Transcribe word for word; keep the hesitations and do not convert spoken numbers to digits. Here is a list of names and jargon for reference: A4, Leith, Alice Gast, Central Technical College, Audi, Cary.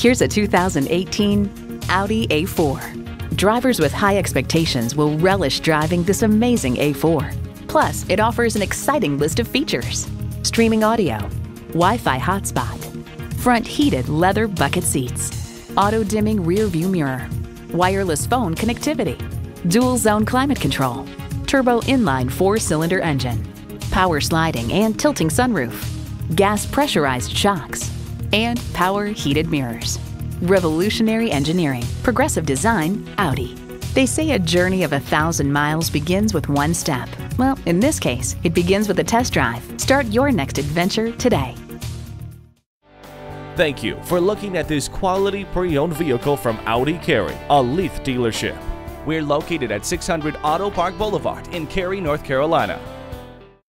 Here's a two thousand eighteen Audi A four. Drivers with high expectations will relish driving this amazing A four. Plus, it offers an exciting list of features. Streaming audio, Wi-Fi hotspot, front heated leather bucket seats, auto dimming rear view mirror, wireless phone connectivity, dual zone climate control, turbo inline four cylinder engine, power sliding and tilting sunroof, gas pressurized shocks, and power heated mirrors. Revolutionary engineering, progressive design, Audi. They say a journey of a thousand miles begins with one step. Well, in this case, it begins with a test drive. Start your next adventure today. Thank you for looking at this quality pre-owned vehicle from Audi Cary, a Leith dealership. We're located at six hundred Auto Park Boulevard in Cary, North Carolina.